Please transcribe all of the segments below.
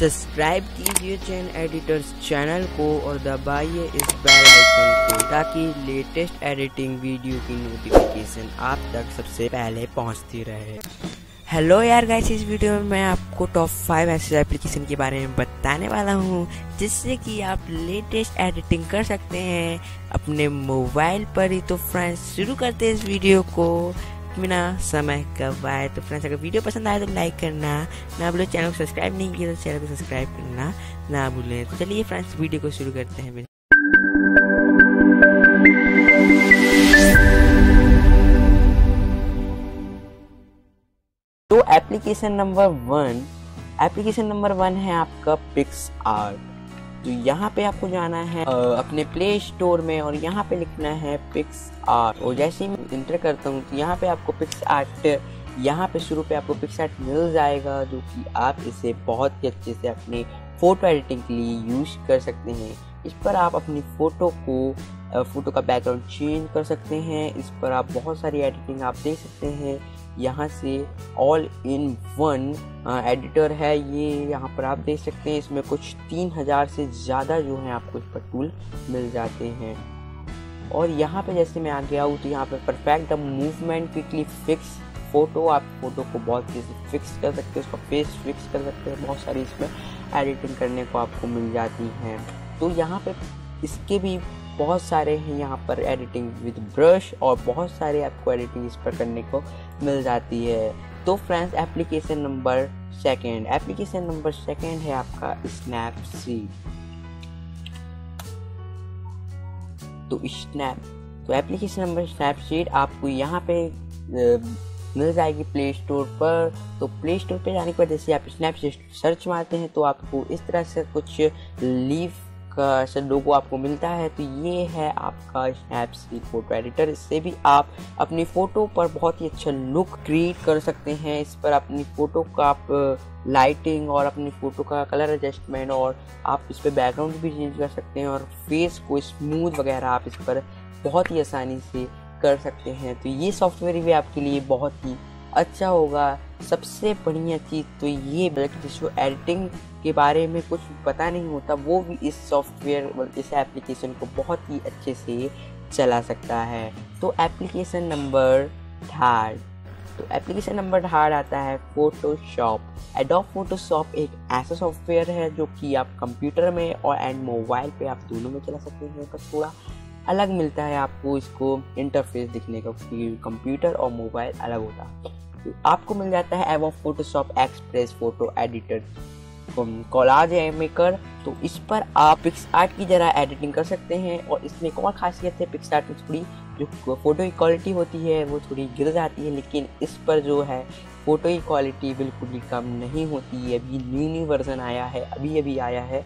Subscribe कीजिए चैन editors channel को और दबाइए इस बेल आइकन को ताकि लेटेस्ट एडिटिंग वीडियो की नोटिफिकेशन आप तक सबसे पहले पहुंचती रहे। हेलो यार गाइस, इस वीडियो में मैं आपको टॉप 5 ऐसे एप्लीकेशन के बारे में बताने वाला हूं जिससे कि आप लेटेस्ट एडिटिंग कर सकते हैं अपने मोबाइल पर ही। तो फ्रेंड्स शुरू करते हैं इस वीडियो को बिना समय गवाए। तो फ्रेंड्स अगर वीडियो पसंद आए तो लाइक करना ना भूलें, चैनल को सब्सक्राइब नहीं किया तो चैनल को सब्सक्राइब करना ना भूलें। तो चलिए फ्रेंड्स वीडियो को शुरू करते हैं। तो एप्लीकेशन नंबर वन है आपका पिक्स आर्ट। तो यहाँ पे आपको जाना है अपने प्ले स्टोर में और यहाँ पे लिखना है पिक्स आर्ट। और जैसे ही मैं इंटर करता हूँ तो यहाँ पे आपको पिक्स आर्ट, यहाँ पे शुरू पे आपको पिक्स आर्ट मिल जाएगा, जो कि आप इसे बहुत ही अच्छे से अपने फ़ोटो एडिटिंग के लिए यूज कर सकते हैं। इस पर आप अपनी फ़ोटो का बैकग्राउंड चेंज कर सकते हैं। इस पर आप बहुत सारी एडिटिंग आप देख सकते हैं। यहाँ से ऑल इन वन एडिटर है ये, यहाँ पर आप देख सकते हैं। इसमें कुछ 3000 से ज़्यादा जो है आपको इस पर टूल मिल जाते हैं। और यहाँ पे जैसे मैं आ गया हूँ तो यहाँ पे perfect movement quickly fix photo, आप फ़ोटो को बहुत अच्छे से फिक्स कर सकते हैं, उसका फेस फिक्स कर सकते हैं। बहुत सारी इसमें एडिटिंग करने को आपको मिल जाती हैं। तो यहाँ पे इसके भी बहुत सारे हैं, यहाँ पर एडिटिंग विद ब्रश और बहुत सारे आपको एडिटिंग इस पर करने को मिल जाती है। तो फ्रेंड्स एप्लीकेशन नंबर सेकेंड है आपका स्नैपसीड। तो एप्लीकेशन नंबर स्नैपसीड आपको यहाँ पे मिल जाएगी प्ले स्टोर पर। तो प्ले स्टोर पर जाने के बाद जैसे आप स्नैपसीड सर्च मारते हैं तो आपको इस तरह से कुछ लीफ का लोगो आपको मिलता है। तो ये है आपका स्नैपसीड फोटो एडिटर। इससे भी आप अपनी फ़ोटो पर बहुत ही अच्छा लुक क्रिएट कर सकते हैं। इस पर अपनी फ़ोटो का आप लाइटिंग और अपनी फ़ोटो का कलर एडजस्टमेंट और आप इस पर बैकग्राउंड भी चेंज कर सकते हैं और फेस को स्मूथ वगैरह आप इस पर बहुत ही आसानी से कर सकते हैं। तो ये सॉफ्टवेयर भी आपके लिए बहुत ही अच्छा होगा। सबसे बढ़िया चीज़ तो ये जिसको एडिटिंग के बारे में कुछ पता नहीं होता वो भी इस सॉफ्टवेयर, इस एप्लीकेशन को बहुत ही अच्छे से चला सकता है। तो एप्लीकेशन नंबर 3 आता है फोटोशॉप। एडोब फोटोशॉप एक ऐसा सॉफ्टवेयर है जो कि आप कंप्यूटर में और एंड मोबाइल पे आप दोनों में चला सकते हैं। पर थोड़ा अलग मिलता है आपको इसको इंटरफेस दिखने का, कंप्यूटर और मोबाइल अलग होता है। तो आपको मिल जाता है Adobe Photoshop Express photo editor collage maker. तो इस पर आप पिक्स आर्ट की जरा एडिटिंग कर सकते हैं। और इसमें एक और खासियत है, पिक्स आर्ट में थोड़ी जो फ़ोटो की क्वालिटी होती है वो थोड़ी गिर जाती है, लेकिन इस पर जो है फ़ोटो की क्वालिटी बिल्कुल भी कम नहीं होती है। अभी न्यू वर्ज़न आया है, अभी आया है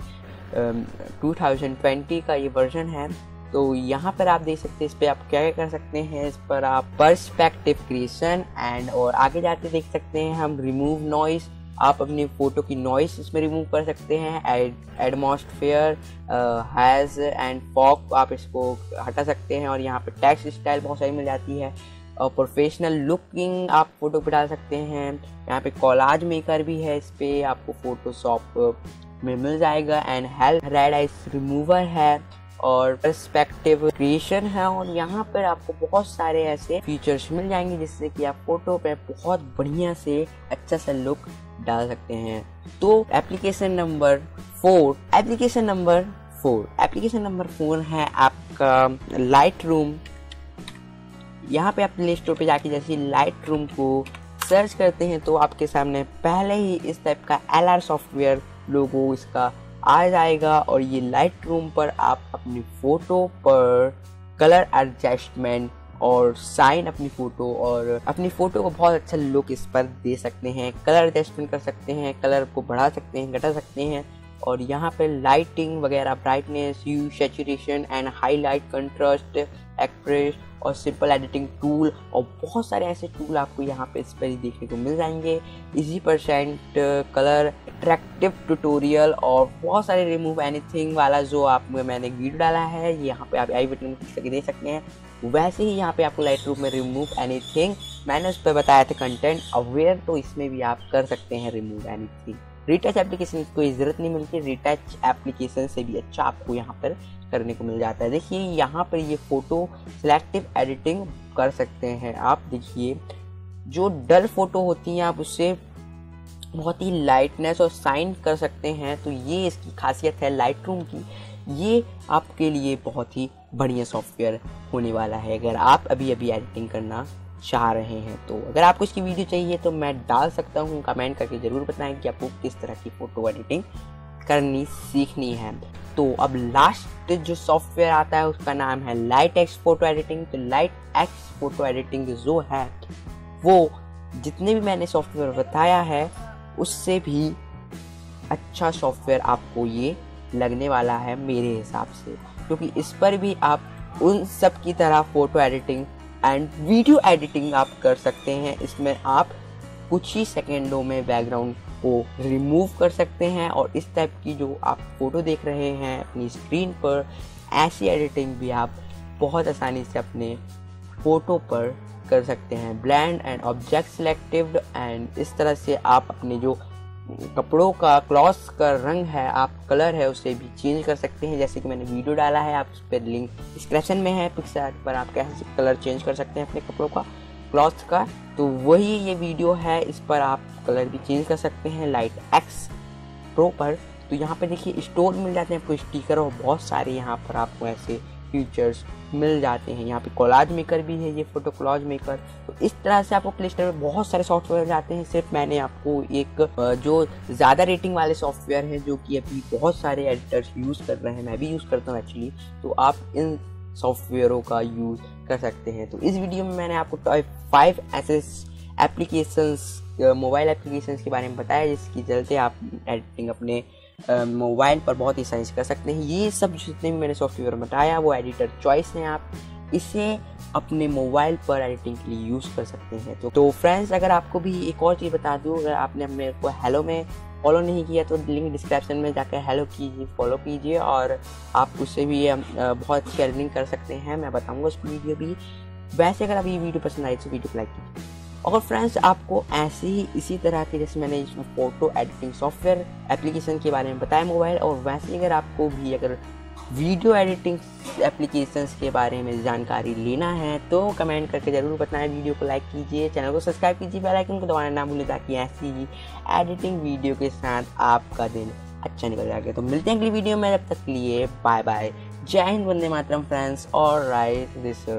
2020 का ये वर्ज़न है। तो यहाँ पर आप देख सकते हैं इस पर आप क्या क्या कर सकते हैं। इस पर आप पर्सपेक्टिव क्रिएशन एंड और आगे जाके देख सकते हैं हम रिमूव नॉइस, आप अपनी फ़ोटो की नॉइस इसमें रिमूव कर सकते हैं। एटमॉस्फेयर हैज़ एंड फॉग आप इसको हटा सकते हैं। और यहाँ पर टेक्स्ट स्टाइल बहुत सारी मिल जाती है और प्रोफेशनल लुकिंग आप फ़ोटो पर डाल सकते हैं। यहाँ पे कोलाज मेकर भी है, इस पर आपको फोटोशॉप में मिल जाएगा। And help red eyes remover है और पर्सपेक्टिव क्रिएशन है। और यहाँ पर आपको बहुत सारे ऐसे फीचर्स मिल जाएंगे जिससे कि आप फोटो पे बहुत बढ़िया से अच्छा सा लुक डाल सकते हैं। तो एप्लीकेशन नंबर 4 है आपका लाइटरूम। यहाँ पे आप प्ले स्टोर पे जाके जैसे लाइटरूम को सर्च करते हैं तो आपके सामने पहले ही इस टाइप का LR सॉफ्टवेयर लोगो इसका आ जाएगा। और ये लाइटरूम पर आप अपनी फ़ोटो पर कलर एडजस्टमेंट और साइन अपनी फ़ोटो को बहुत अच्छा लुक इस पर दे सकते हैं। कलर एडजस्टमेंट कर सकते हैं, कलर को बढ़ा सकते हैं, घटा सकते हैं। और यहाँ पे लाइटिंग वगैरह, brightness, hue, saturation and highlight, contrast, express और सिंपल एडिटिंग टूल और बहुत सारे ऐसे टूल आपको यहाँ पे इस पर ही देखने को मिल जाएंगे। Easy percent colour, attractive tutorial और बहुत सारे रिमूव एनीथिंग वाला जो आप मैंने वीडियो डाला है यहाँ पे आप आई बटन में देख सकते हैं। वैसे ही यहाँ पे आपको लाइटरूम में रिमूव एनीथिंग मैंने उस पर बताया था कंटेंट अवेयर, तो इसमें भी आप कर सकते हैं रिमूव एनीथिंग। रिटच एप्लीकेशन की कोई ज़रूरत नहीं मिलती, रिटच एप्लीकेशन से भी अच्छा आपको यहाँ पर करने को मिल जाता है। देखिए यहाँ पर ये फ़ोटो सिलेक्टिव एडिटिंग कर सकते हैं आप। देखिए जो डल फोटो होती हैं आप उससे बहुत ही लाइटनेस और शाइन कर सकते हैं, तो ये इसकी खासियत है लाइटरूम की। ये आपके लिए बहुत ही बढ़िया सॉफ्टवेयर होने वाला है अगर आप अभी अभी एडिटिंग करना चाह रहे हैं तो। अगर आपको इसकी वीडियो चाहिए तो मैं डाल सकता हूँ, कमेंट करके ज़रूर बताएं कि आपको किस तरह की फ़ोटो एडिटिंग करनी सीखनी है। तो अब लास्ट जो सॉफ्टवेयर आता है उसका नाम है Lightx फ़ोटो एडिटिंग। तो Lightx फ़ोटो एडिटिंग जो है वो जितने भी मैंने सॉफ्टवेयर बताया है उससे भी अच्छा सॉफ्टवेयर आपको ये लगने वाला है मेरे हिसाब से, क्योंकि इस पर भी आप उन सब की तरह photo editing and video editing आप कर सकते हैं। इसमें आप कुछ ही सेकेंडों में बैकग्राउंड को रिमूव कर सकते हैं और इस टाइप की जो आप फ़ोटो देख रहे हैं अपनी स्क्रीन पर, ऐसी एडिटिंग भी आप बहुत आसानी से अपने फ़ोटो पर कर सकते हैं। Blend and object selective and इस तरह से आप अपने जो कपड़ों का क्लॉथ का रंग है, आप कलर है, उसे भी चेंज कर सकते हैं। जैसे कि मैंने वीडियो डाला है, आप उस पर लिंक डिस्क्रिप्शन में है, पिक्सआर्ट पर आप कैसे कलर चेंज कर सकते हैं अपने कपड़ों का क्लॉथ का, तो वही ये वीडियो है। इस पर आप कलर भी चेंज कर सकते हैं Lightx Pro पर। तो यहाँ पर देखिए स्टोर मिल जाते हैं आपको स्टिकर और बहुत सारे यहाँ पर आपको ऐसे फीचर्स मिल जाते हैं। यहाँ पे कोलाज मेकर भी है, ये फ़ोटो कोलाज मेकर। तो इस तरह से आपको प्ले स्टोर में बहुत सारे सॉफ्टवेयर जाते हैं। सिर्फ मैंने आपको एक जो ज़्यादा रेटिंग वाले सॉफ्टवेयर हैं जो कि अभी बहुत सारे एडिटर्स यूज़ कर रहे हैं, मैं भी यूज़ करता हूँ एक्चुअली, तो आप इन सॉफ्टवेयरों का यूज़ कर सकते हैं। तो इस वीडियो में मैंने आपको 5 ऐसे एप्लीकेशंस, मोबाइल एप्लीकेशंस के बारे में बताया जिसके चलते आप एडिटिंग अपने मोबाइल पर बहुत ही आसानी से कर सकते हैं। ये सब जितने भी मैंने सॉफ्टवेयर बताया वो एडिटर चॉइस हैं, आप इसे अपने मोबाइल पर एडिटिंग के लिए यूज़ कर सकते हैं। तो फ्रेंड्स, अगर आपको भी एक और चीज़ बता दूँ, अगर आपने मेरे को हेलो में फॉलो नहीं किया तो लिंक डिस्क्रिप्शन में जाकर हेलो कीजिए, फॉलो कीजिए और आप उससे भी बहुत अच्छी एडिटिंग कर सकते हैं। मैं बताऊँगा उसकी वीडियो भी। वैसे अगर आप ये वीडियो पसंद आई तो वीडियो को लाइक कीजिए। और फ्रेंड्स, आपको ऐसे ही इसी तरह के, जैसे मैंने इसमें फ़ोटो एडिटिंग सॉफ्टवेयर एप्लीकेशन के बारे में बताया मोबाइल, और वैसे ही अगर आपको भी अगर वीडियो एडिटिंग एप्लीकेशंस के बारे में जानकारी लेना है तो कमेंट करके ज़रूर बताएं। वीडियो को लाइक कीजिए, चैनल को सब्सक्राइब कीजिए, बेल आइकन को दबाना ना भूलें ताकि ऐसी ही एडिटिंग वीडियो के साथ आपका दिन अच्छा निकल जाएगा। तो मिलते हैं अगली वीडियो में, तब तक के लिए बाय बाय, जय हिंद, वंदे मातरम फ्रेंड्स। Alright, this